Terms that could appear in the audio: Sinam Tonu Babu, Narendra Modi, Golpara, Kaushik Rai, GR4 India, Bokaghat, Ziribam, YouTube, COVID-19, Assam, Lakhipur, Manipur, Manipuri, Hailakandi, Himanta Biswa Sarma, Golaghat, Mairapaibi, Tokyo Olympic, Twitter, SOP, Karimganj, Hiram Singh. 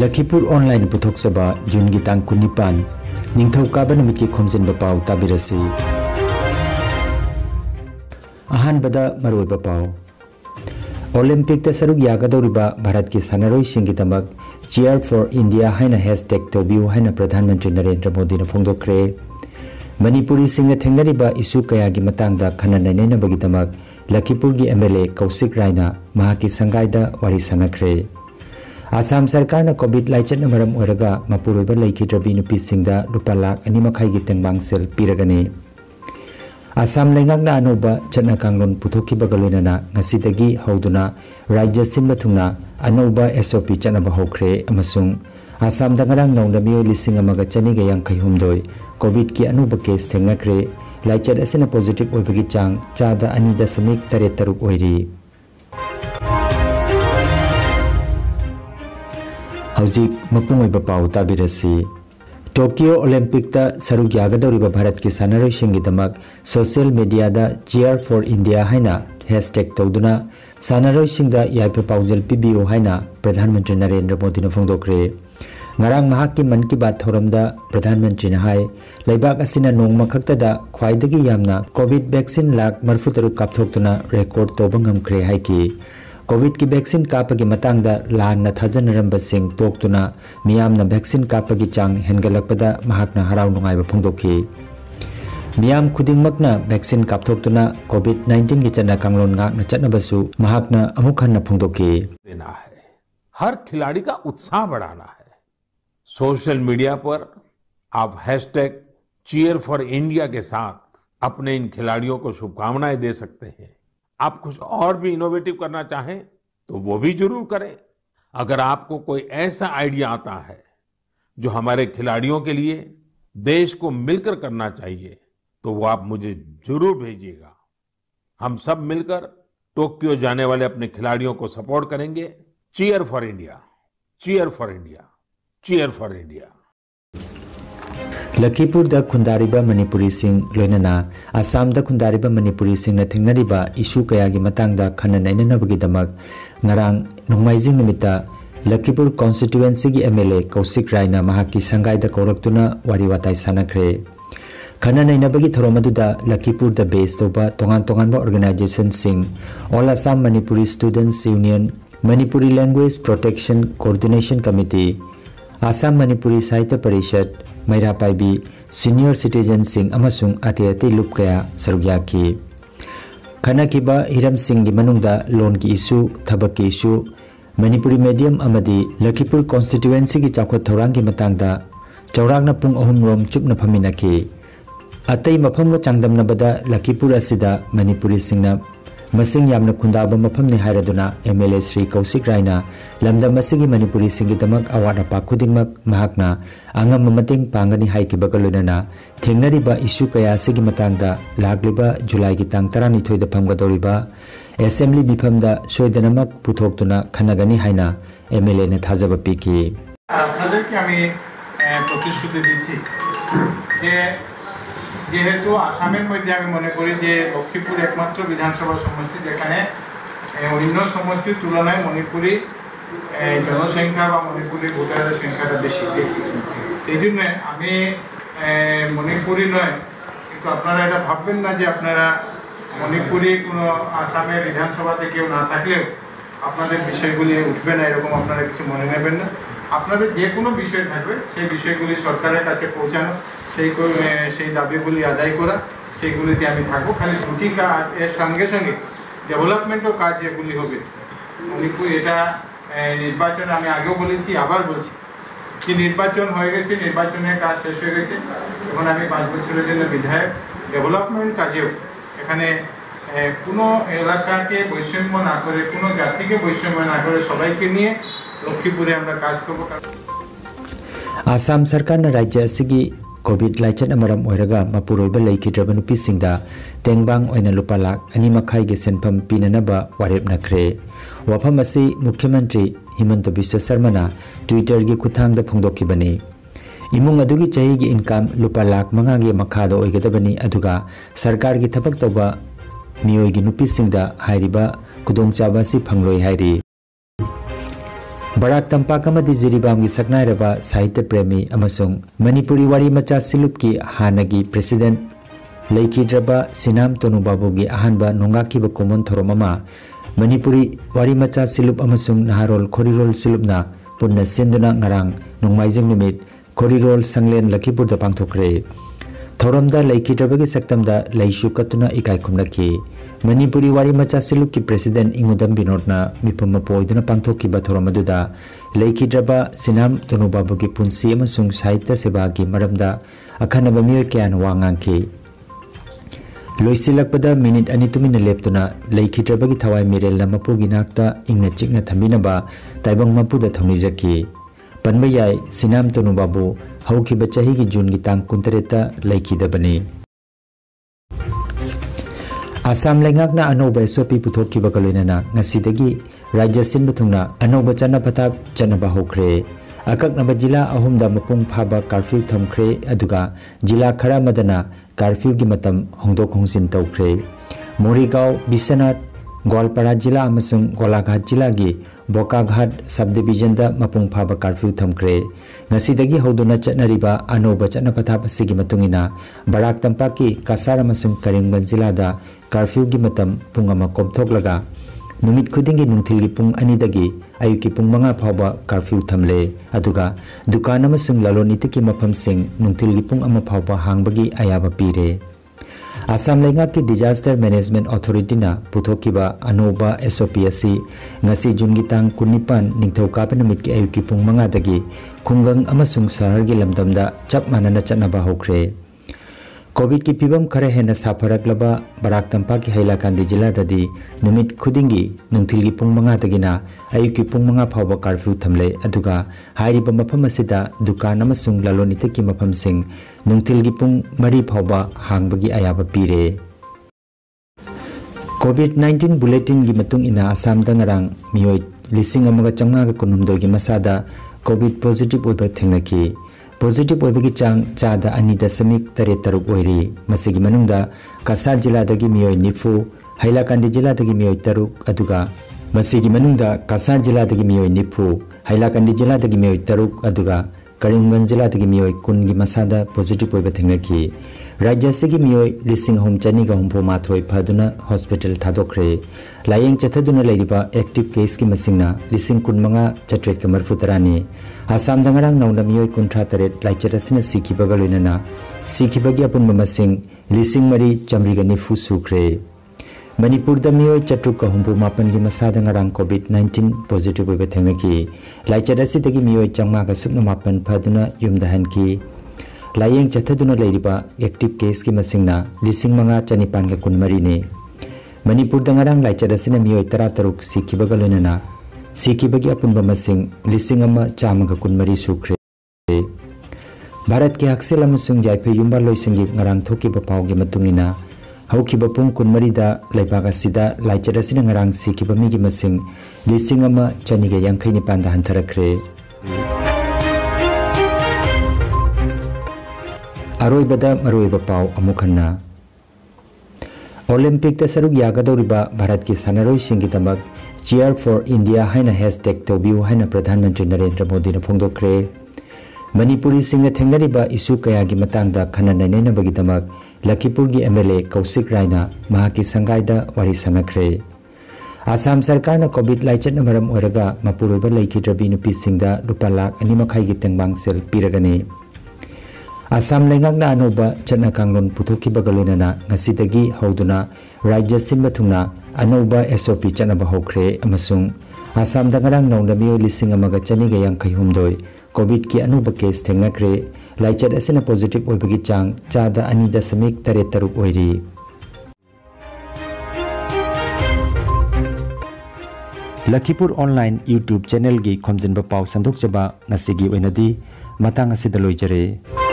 Lakhipur online puthok saba Jun gi tang 19 ningthau ka ban mit ki khomsen ba pau tabirasi ahan bada maroi ba pau Olympic ta saruk yagadoriba Bharat ki sanaroi sing gi tamak GR4 India haina hashtag tobiu haina Pradhan Mantri Narendra Modi na phongdokre Manipuri singa thengariba isu kaya gi matangda khana naina bagi tamak Lakhipur gi MLA Kaushik Rai na mahaki sangaida wari sanakre Assam sarkar na COVID laichat na maram oiraga mapuroiba laikhidrabi nupi singda rupa lakh 2.5 gi tengbang sel piragane Assam lengak na anoba chatna kanglon puthokiba galoinana ngasidagi hauduna rajya sinba thungna anoba SOP chanaba hokre amasung Assam da ngarang naung damiyo lisinga maga chaniga yang khaihumdoi COVID ki anoba case thengnakre laichat asena positive oibagi chang chada 2.83 oiri Haujik mapungoi bapau tabirasi Tokyo Olympic ta saruk yagadoriba Bharat ki sanaroi singi damak social media da GR4 India haina hashtag toduna sanaroi singda yaipa paujel PBO haina Pradhan Mantri Narendra Modi na phongdokre ngarang mahaki man ki bat thoram da Pradhan Mantri na hai laibak asina nongma khakta da khwaidagi yamna covid vaccine lak marfu taruk kapthoktuna record tobangam kre hai ki COVID ki vaksin kapagi matangda lahanna thajanaramba sing toktuna miyamna vaksin kapagi chang hengalakpada mahakna harau nungaiba phongdokhi miyam khudingmakna vaksin kapthoktuna COVID-19 gi chana kanglon ngakna chatnabasu mahakna amukhanna phongdokhi dena hai har khiladi ka utsaah badhana hai social media पर आप hashtag cheer for India के साथ अपने इन खिलाड़ियों को शुभकामनाएं दे सकते हैं आप कुछ और भी इनोवेटिव करना चाहें तो वो भी जरूर करें अगर आपको कोई ऐसा आइडिया आता है जो हमारे खिलाड़ियों के लिए देश को मिलकर करना चाहिए तो वो आप मुझे जरूर भेजिएगा हम सब मिलकर टोक्यो जाने वाले अपने खिलाड़ियों को सपोर्ट करेंगे cheer for India cheer for India cheer for India Lakhipur da khundariba Manipuri sing loinana Assam da khundariba Manipuri sing na thengnariba isu kaya gi matangda khana nainana bagi damak ngarang nongmaijing nimita Lakhipur constituency gi MLA Kaushik Rai na mahaki sangaida koraktuna wari watai sanakre khana naina bagi thoromadu da Lakhipur da base toba tongan ba organization sing All Assam Manipuri Students Union Manipuri Language Protection Coordination Committee Assam Manipuri Sahitya Parishad Mairapaibi Senior Citizen Singh amasung ati-ati lup kaya sarugyaki khana kiba hiram singh gi manungda loan ki isu thabak ki isu Manipuri medium amadi Lakhipur constituency gi chakhot thorang gi matangda chaurakna pung ahum rom chupna phamina ki atei mapham lo changdamna bada Lakhipur asida Manipuri singna masing yamna khundaba mapham ni hairaduna MLA Sri Kaushik Rai na lamda masigi Manipuri singi damak awada pa khudingmak mahakna angam mating pangani haiki bakalunana thengnariba isu kaya sigi matangda lagliba July gi tang 19 da phamgadoriba assembly biphamda soidanamak puthoktuna khanagani haina MLA na thajaba piki apnader ki ami protishruti dichi je যেহেতু আসামের মধ্যে আমি মনে করি যে লক্ষীপুর একমাত্র বিধানসভা সমষ্টি যেখানে অন্য সমষ্টির তুলনায় মণিপুরি জনসংখ্যা বা মণিপুরি ভোটারের সংখ্যাটা বেশি এই জন্য আমি মণিপুরি নয় কিন্তু আপনারা এটা ভাববেন না যে আপনারা মণিপুরি কোনো আসামের বিধানসভাতে কেউ না থাকলেও আপনাদের বিষয়গুলি উঠবে না এরকম আপনারা কিছু মনে নেবেন না আপনাদের যে কোনো বিষয় থাকবে সেই বিষয়গুলি সরকারের কাছে পৌঁছানো সেই দাবিগুলি আদায় করা সেইগুলিতে আমি থাকবো খালি দুটি কাজ এর সঙ্গে সঙ্গে ডেভেলপমেন্টও কাজ এগুলি হবে মণিপুর এটা নির্বাচন আমি আগেও বলেছি আবার বলছি যে নির্বাচন হয়ে গেছে নির্বাচনের কাজ শেষ হয়ে গেছে এখন আমি 5 বছরের জন্য বিধায়ক ডেভেলপমেন্ট কাজেও এখানে কোনো এলাকাকে বৈষম্য না করে কোনো জাতিকে বৈষম্য না করে সবাইকে নিয়ে লক্ষীপুরে আমরা কাজ করবো আসাম সরকার রাজ্য সিগি COVID laichat na maram oiraga mapuroiba laikhidraba nupi singda tengbang oina lupa lakh 2.5 gi senpham pinanaba warepnakre wapham asi Mukhyamantri Himanta Biswa Sarma na Twitter gi khuthangda phongdokhibani imung adugi chahi gi income lupa lakh 5 gi makha do oigadabani aduga sarkar gi thabak toba miyoi gi nupi singda hairiba kudongchaba si phangloi hairi Barak tampak amati Ziribamgi saknairaba sahitya premi amasung Manipuri wari macha silupki hanagi president laikhidraba Sinam Tonu Babugi ahanba nongakhiba common thorom ama Manipuri wari macha silup amasung naharol khorirol silupna punna sinduna ngarang nongmaijing nimit khorirol sanglen Lakhipur da pangthokre Thoromda laikhidrabagi saktamda laishu katuna ikai khumlakhi Manipuri wari macha silupki president Ingodam Binodna mipama poiduna pangthokiba thoromaduda laikhidraba Sinam Tonu Babugi punsi amasung sahitya sebagi maramda akhanaba mioi kyan wangangki loisilakpada minute ani tumina leptuna laikhidrabagi thawai mirel mapugi nakta ingna chikna thaminaba taibang mapuda thonijaki panmayai Sinam Tonu Babu haukiba chahi gi June gi tang 19 ta laikhidabani Assam lengakna anoba SOP puthokiba kaloinana ngasidagi rajya sinba thungna anoba channa phathap chanaba hokre akaknaba jila ahumda mapung phaba curfew thamkre aduga jila khara madana curfew gi matam hongdok hongsin tawkre Morigao Bisanath Golpara jila amasung Golaghat jila gi Bokaghat subdivision da mapung phaba curfew thamkre ngasidagi hauduna chanariba anoba channa phathap asigi matungina Barak tampaki Kasar amasung Karimganj jila da Curfew gi matam pung ama komthok laga numit khuding gi nungthil gi pung ani dagi ayuki pung manga phawba curfew thamle aduga dukan amasung lalon itiki mapham sing nungthil gi pung ama phawba hangbagi ayaba pire Assam lenga ki disaster management authority na puthokiba anoba SOP asi ngasi June gi tang 19 ningthau ka pena mit ki ayuki pung manga dagi khungang amasung sahar gi lamdamda chap manana chanaba hokre COVID ki pibam khare hena safarak laba Barak tampaki Hailakandi jila dadi numit khudingi nungthil gi pung manga tagina ayuki pung manga phawba curfew thamle aduga hairiba mapham asida dukan amasung lalon itiki mapham sing nungthil gi pung mari phawba hangbagi ayaba pire COVID-19 bulletin gi matung ina Assam da ngarang miyoi lising amaga changna ga kunumdo gi masada COVID positive oiba thengnaki Positif oibagi chang chada ani dasamik tare taruk oiri masigi manungda Kasar jila dagi miyoi nifu Hailakandi jila dagi miyoi taruk aduga masigi manungda Kasar jila dagi miyoi nifu Hailakandi jila dagi miyoi taruk aduga Karimganj jila dagi miyoi kun gi masada positif oiba thengnaki Rajya segi miyoi lising hom chani ga hompo mathoi phaduna hospital thadokre layeng chathaduna lairiba active case ki masingna lising kunmanga chatrek kamar futarani Assam dangarang nauna miyoi kunthra taret laicherasina sikhiba galoinana sikhiba gi apun mamasing lising mari chamriga nifu sukre Manipur da miyoi chatruk ka hompo mapan gi masada ngarang COVID-19 positive oiba thengnaki laicherasi dagi miyoi changma ga sukna mapan phaduna yumda hanki Layang chathaduna lairiba active case ki masingna lising manga chanipan ga kunmari ne Manipur dangarang laicherasina miyoi tara taruk sikhiba galoinana sikibagi apunba masing lising ama chama ga kunmari sukre Bharat ki haksel amasung jaiphai yumba loisengi ngarang thokiba paugi matungina haukiba pung kunmari da laibaga sida laicherasina ngarang sikiba migi masing lising ama chaniga yankhai ni panda hantharakre Aroibada maroiba pau amukhanna Olympic ta saruk yagadoriba Bharat ki sanaroi singi tamak GR4 India haina hashtag tobiu haina Pradhan Mantri Narendra Modi na phongdokre Manipuri singa thengnariba isu kaya gi matangda khanana nena bagi tamak Lakhipur gi MLA Kaushik Rai na mahaki sangaida wari sanakre Assam sarkar na covid laichatna maram oiraga mapuroiba laikhidrabi nupi singda rupa lakh 2.5 gi tengbang sel piragani Assam lengakna anoba chana kanglon puthokiba galoinana ngasidagi hauduna rajya sinba thungna anoba SOP chanaba hokre amasung Assam da ngarang nauna miyoi lising amaga chaniga yankhai humdoi covid ki anoba case thengnakre laichat asena positive oibagi chang chada 2.3 oiri Lakhipur online YouTube channel gi khomjinba pau sandukchaba ngasigi oinadi matang asida loijare